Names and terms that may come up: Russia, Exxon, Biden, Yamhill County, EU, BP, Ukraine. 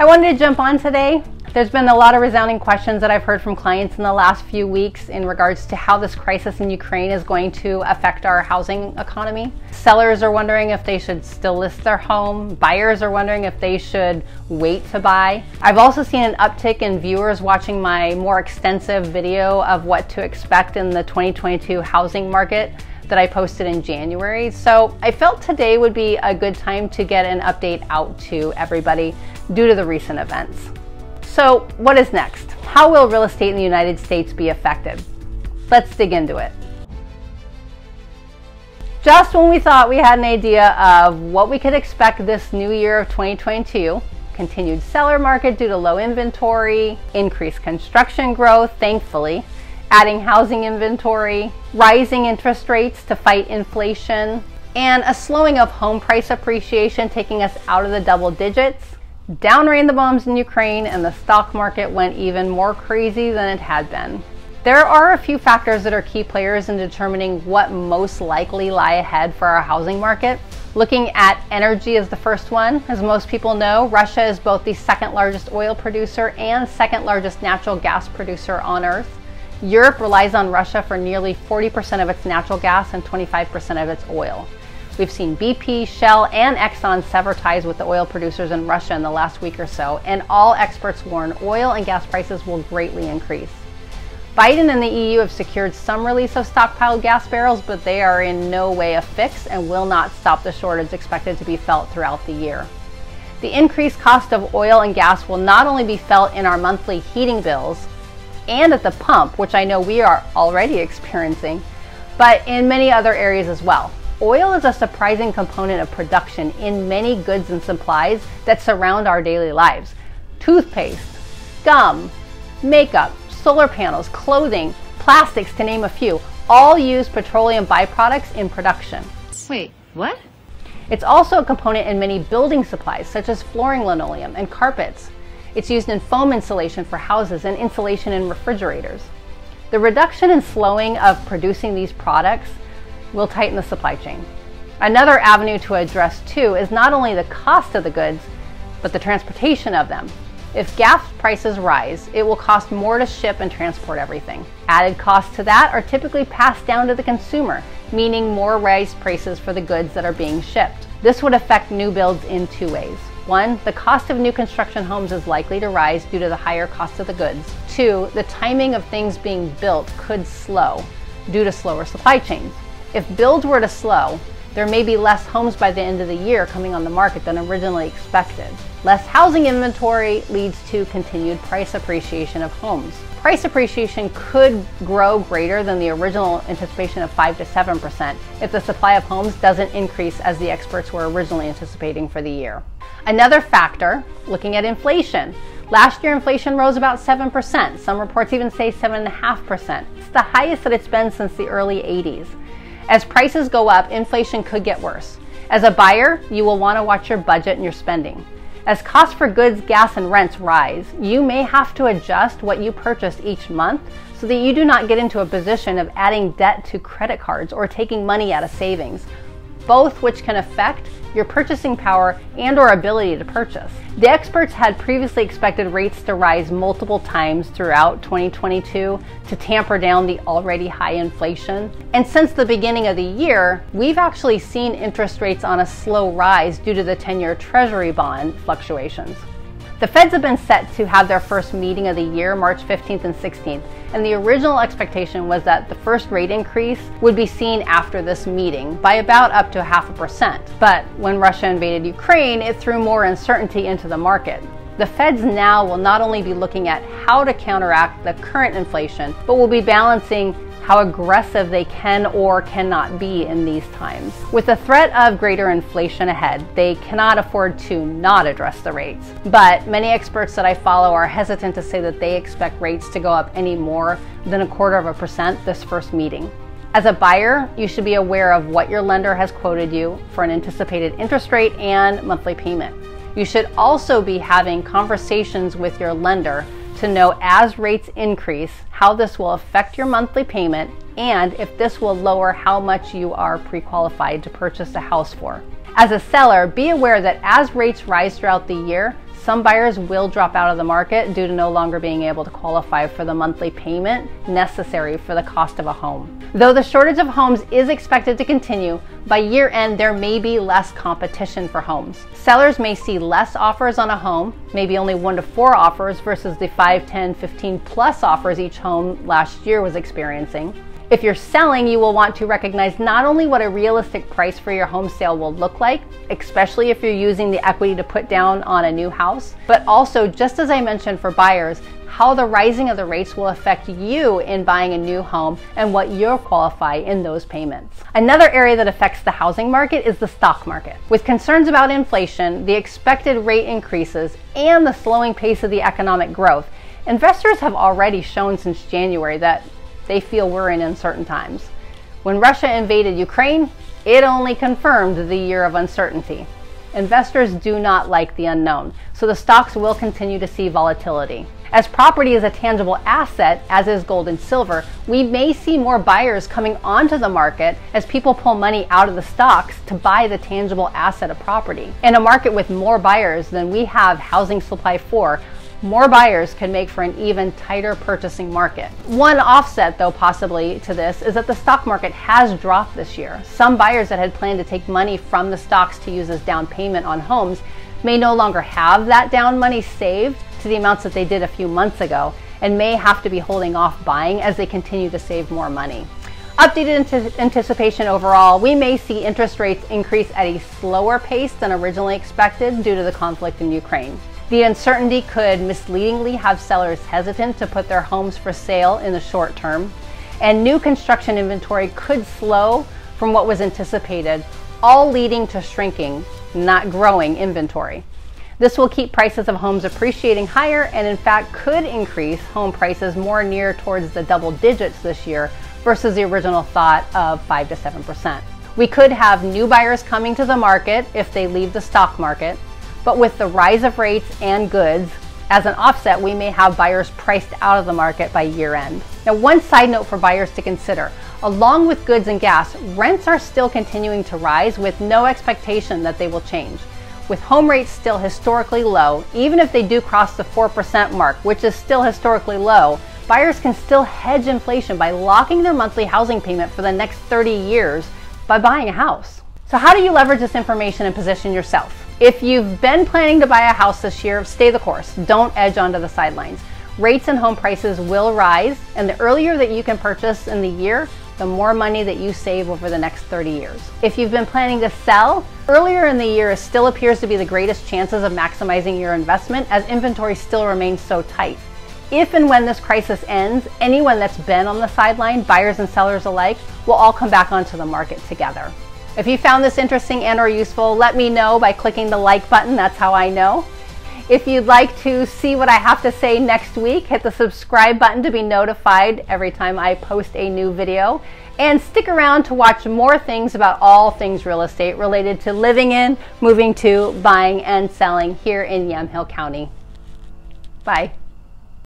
I wanted to jump on today. There's been a lot of resounding questions that I've heard from clients in the last few weeks in regards to how this crisis in Ukraine is going to affect our housing economy. Sellers are wondering if they should still list their home. Buyers are wondering if they should wait to buy. I've also seen an uptick in viewers watching my more extensive video of what to expect in the 2022 housing market that I posted in January. So I felt today would be a good time to get an update out to everybody due to the recent events. So what is next? How will real estate in the United States be affected? Let's dig into it. Just when we thought we had an idea of what we could expect this new year of 2022, continued seller market due to low inventory, increased construction growth, thankfully, adding housing inventory, rising interest rates to fight inflation, and a slowing of home price appreciation taking us out of the double digits, down ran the bombs in Ukraine and the stock market went even more crazy than it had been. There are a few factors that are key players in determining what most likely lie ahead for our housing market. Looking at energy is the first one. As most people know, Russia is both the second largest oil producer and second largest natural gas producer on Earth. Europe relies on Russia for nearly 40% of its natural gas and 25% of its oil. We've seen BP, Shell, and Exxon sever ties with the oil producers in Russia in the last week or so, and all experts warn oil and gas prices will greatly increase. Biden and the EU have secured some release of stockpiled gas barrels, but they are in no way a fix and will not stop the shortage expected to be felt throughout the year. The increased cost of oil and gas will not only be felt in our monthly heating bills, and at the pump, which I know we are already experiencing, but in many other areas as well. Oil is a surprising component of production in many goods and supplies that surround our daily lives. Toothpaste, gum, makeup, solar panels, clothing, plastics, to name a few, all use petroleum byproducts in production. Wait, what? It's also a component in many building supplies, such as flooring linoleum and carpets. It's used in foam insulation for houses and insulation in refrigerators. The reduction and slowing of producing these products will tighten the supply chain. Another avenue to address too is not only the cost of the goods, but the transportation of them. If gas prices rise, it will cost more to ship and transport everything. Added costs to that are typically passed down to the consumer, meaning more raised prices for the goods that are being shipped. This would affect new builds in two ways. One, the cost of new construction homes is likely to rise due to the higher cost of the goods. Two, the timing of things being built could slow due to slower supply chains. If builds were to slow, there may be less homes by the end of the year coming on the market than originally expected. Less housing inventory leads to continued price appreciation of homes. Price appreciation could grow greater than the original anticipation of 5 to 7% if the supply of homes doesn't increase as the experts were originally anticipating for the year. Another factor, looking at inflation. Last year inflation rose about 7%. Some reports even say 7.5%. It's the highest that it's been since the early 80s. As prices go up, inflation could get worse. As a buyer, you will want to watch your budget and your spending. As costs for goods, gas, and rents rise, you may have to adjust what you purchase each month so that you do not get into a position of adding debt to credit cards or taking money out of savings, both which can affect your purchasing power and or ability to purchase. The experts had previously expected rates to rise multiple times throughout 2022 to tamper down the already high inflation. And since the beginning of the year, we've actually seen interest rates on a slow rise due to the 10-year Treasury bond fluctuations. The Feds have been set to have their first meeting of the year, March 15th and 16th, and the original expectation was that the first rate increase would be seen after this meeting by about up to 0.5%. But when Russia invaded Ukraine, it threw more uncertainty into the market. The Feds now will not only be looking at how to counteract the current inflation, but will be balancing how aggressive they can or cannot be in these times. With the threat of greater inflation ahead, they cannot afford to not address the rates. But many experts that I follow are hesitant to say that they expect rates to go up any more than 0.25% this first meeting. As a buyer, you should be aware of what your lender has quoted you for an anticipated interest rate and monthly payment. You should also be having conversations with your lender to know as rates increase, how this will affect your monthly payment and if this will lower how much you are pre-qualified to purchase a house for. As a seller, be aware that as rates rise throughout the year, Some buyers will drop out of the market due to no longer being able to qualify for the monthly payment necessary for the cost of a home. Though the shortage of homes is expected to continue, by year end there may be less competition for homes. Sellers may see less offers on a home, maybe only 1 to 4 offers versus the 5, 10, 15 plus offers each home last year was experiencing. If you're selling, you will want to recognize not only what a realistic price for your home sale will look like, especially if you're using the equity to put down on a new house, but also, just as I mentioned for buyers, how the rising of the rates will affect you in buying a new home and what you'll qualify in those payments. Another area that affects the housing market is the stock market. With concerns about inflation, the expected rate increases, and the slowing pace of the economic growth, investors have already shown since January that they feel we're in uncertain times. When Russia invaded Ukraine, it only confirmed the year of uncertainty. Investors do not like the unknown, so the stocks will continue to see volatility. As property is a tangible asset, as is gold and silver, we may see more buyers coming onto the market as people pull money out of the stocks to buy the tangible asset of property. In a market with more buyers than we have housing supply for, more buyers can make for an even tighter purchasing market. One offset, though, possibly to this is that the stock market has dropped this year. Some buyers that had planned to take money from the stocks to use as down payment on homes may no longer have that down money saved to the amounts that they did a few months ago and may have to be holding off buying as they continue to save more money. Updated anticipation overall, we may see interest rates increase at a slower pace than originally expected due to the conflict in Ukraine. The uncertainty could misleadingly have sellers hesitant to put their homes for sale in the short term, and new construction inventory could slow from what was anticipated, all leading to shrinking, not growing inventory. This will keep prices of homes appreciating higher and in fact could increase home prices more near towards the double digits this year versus the original thought of 5 to 7%. We could have new buyers coming to the market if they leave the stock market, but with the rise of rates and goods, as an offset, we may have buyers priced out of the market by year end. Now, one side note for buyers to consider, along with goods and gas, rents are still continuing to rise with no expectation that they will change. With home rates still historically low, even if they do cross the 4% mark, which is still historically low, buyers can still hedge inflation by locking their monthly housing payment for the next 30 years by buying a house. So how do you leverage this information and position yourself? If you've been planning to buy a house this year, stay the course. Don't edge onto the sidelines. Rates and home prices will rise, and the earlier that you can purchase in the year, the more money that you save over the next 30 years. If you've been planning to sell, earlier in the year still appears to be the greatest chances of maximizing your investment as inventory still remains so tight. If and when this crisis ends, anyone that's been on the sideline, buyers and sellers alike, will all come back onto the market together. If you found this interesting and or useful, let me know by clicking the like button. That's how I know. If you'd like to see what I have to say next week, hit the subscribe button to be notified every time I post a new video. And stick around to watch more things about all things real estate related to living in, moving to, buying and selling here in Yamhill County. Bye.